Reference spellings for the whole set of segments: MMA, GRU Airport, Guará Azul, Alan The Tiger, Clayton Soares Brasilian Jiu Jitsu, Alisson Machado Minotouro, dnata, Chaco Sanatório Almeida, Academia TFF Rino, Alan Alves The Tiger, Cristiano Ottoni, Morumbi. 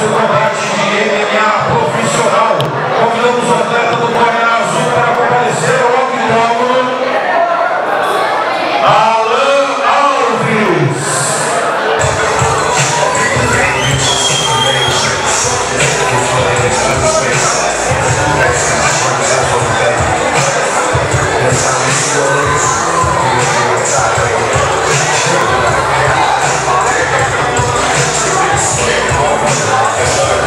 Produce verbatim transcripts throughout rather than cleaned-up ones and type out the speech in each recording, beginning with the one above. de combate de M M A profissional. Convidamos o atleta do Guará Azul para comparecer ao octógono, Alan Alves. Let's go.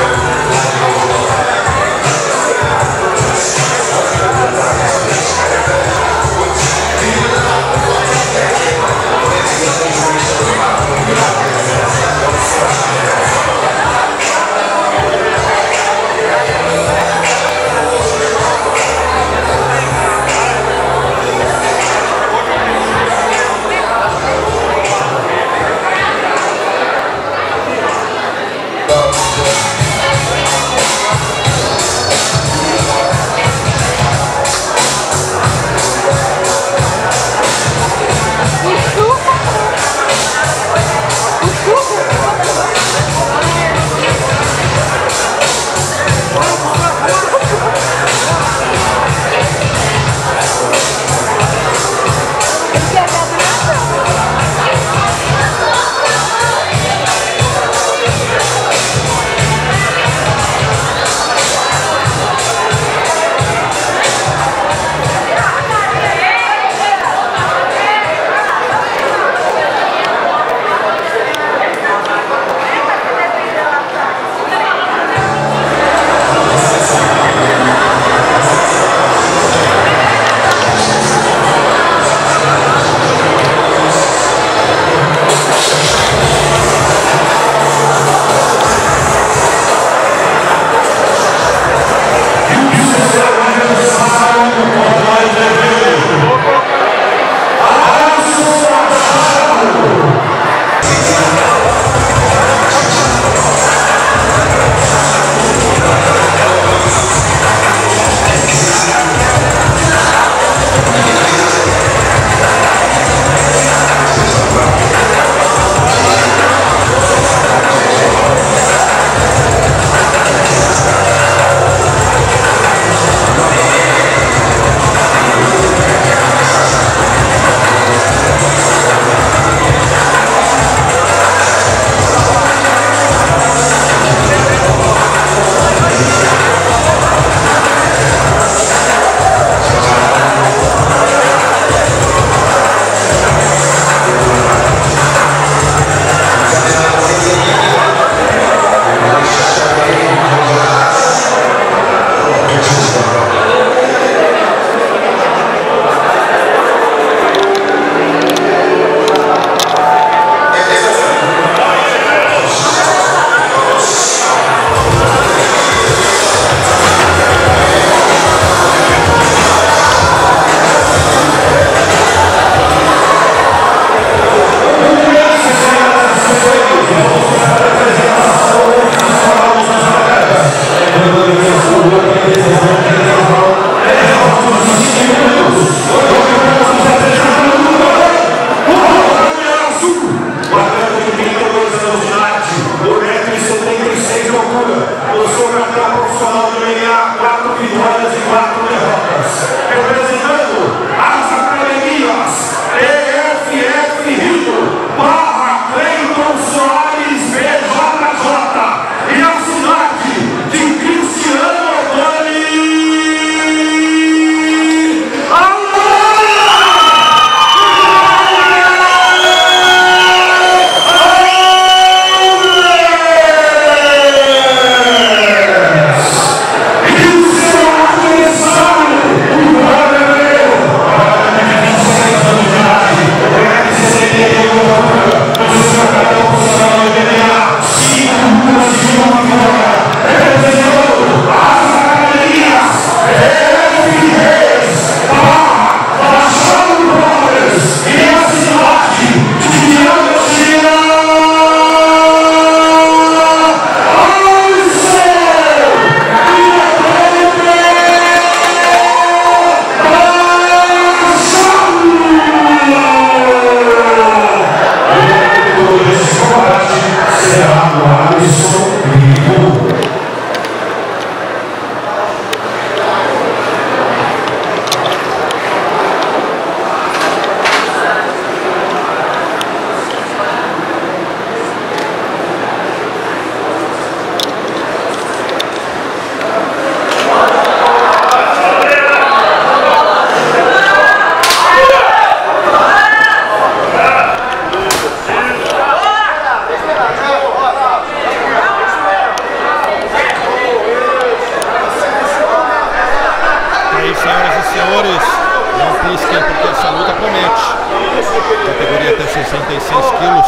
quilos.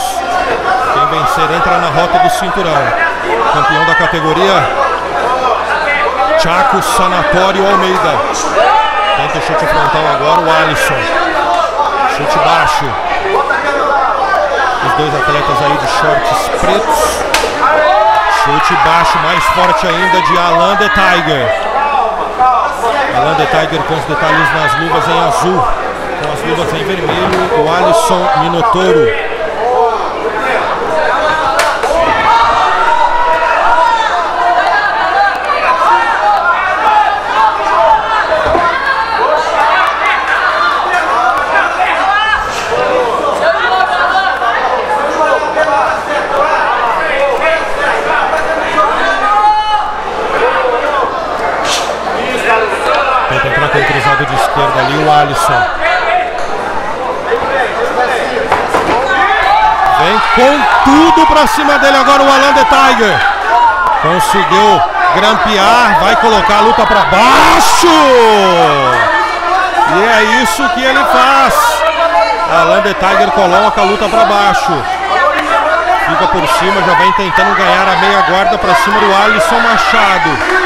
Quem vencer entra na rota do cinturão. Campeão da categoria, Chaco Sanatório Almeida. Tenta o chute frontal agora o Alisson. Chute baixo. Os dois atletas aí de shorts pretos. Chute baixo, mais forte ainda de Alan The Tiger. Alan The Tiger com os detalhes nas luvas em azul, com as luvas em vermelho, o Alisson Minotouro. De esquerda ali o Alisson. Vem com tudo pra cima dele agora o Alan The Tiger. Conseguiu grampear, vai colocar a luta pra baixo. E é isso que ele faz. Alan The Tiger coloca a luta pra baixo. Fica por cima, já vem tentando ganhar a meia guarda pra cima do Alisson Machado.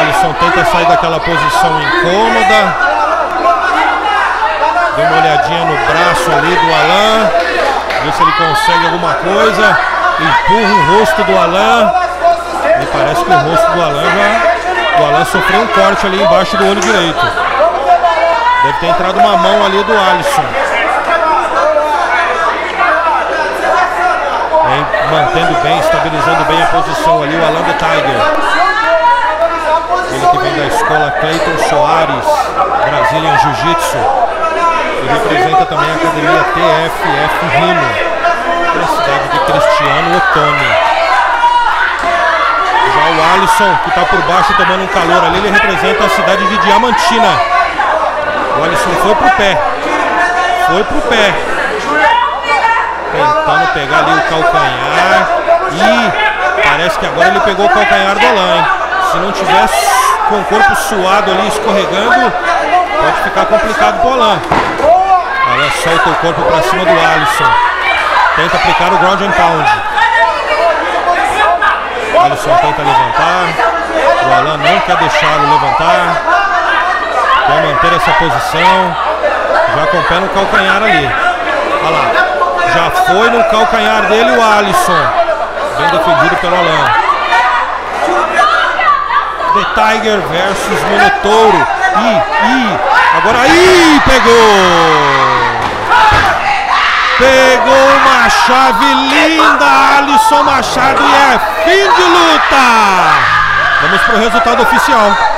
Alisson tenta sair daquela posição incômoda. Deu uma olhadinha no braço ali do Alan. Vê se ele consegue alguma coisa. Empurra o rosto do Alan. Me parece que o rosto do Alan já... O Alan sofreu um corte ali embaixo do olho direito. Deve ter entrado uma mão ali do Alisson. Vem mantendo bem, estabilizando bem a posição ali o Alan The Tiger. Ele que vem da escola Clayton Soares Brasilian Jiu Jitsu e representa também a Academia T F F Rino, da cidade de Cristiano Ottoni. Já o Alisson, que está por baixo tomando um calor ali, ele representa a cidade de Diamantina. O Alisson foi pro pé, foi pro pé, tentando pegar ali o calcanhar e parece que agora ele pegou o calcanhar do Alan, hein? Se não tivesse com o corpo suado ali, escorregando, pode ficar complicado pro Alan. Alan solta o corpo para cima do Alisson. Tenta aplicar o ground and pound. O Alisson tenta levantar. O Alan não quer deixá-lo levantar. Quer manter essa posição. Já com o pé no calcanhar ali. Olha lá. Já foi no calcanhar dele o Alisson. Bem defendido pelo Alan. The Tiger versus Minotouro. Ih, ih, agora aí pegou. Pegou uma chave linda, Alisson Machado, e é fim de luta. Vamos pro resultado oficial.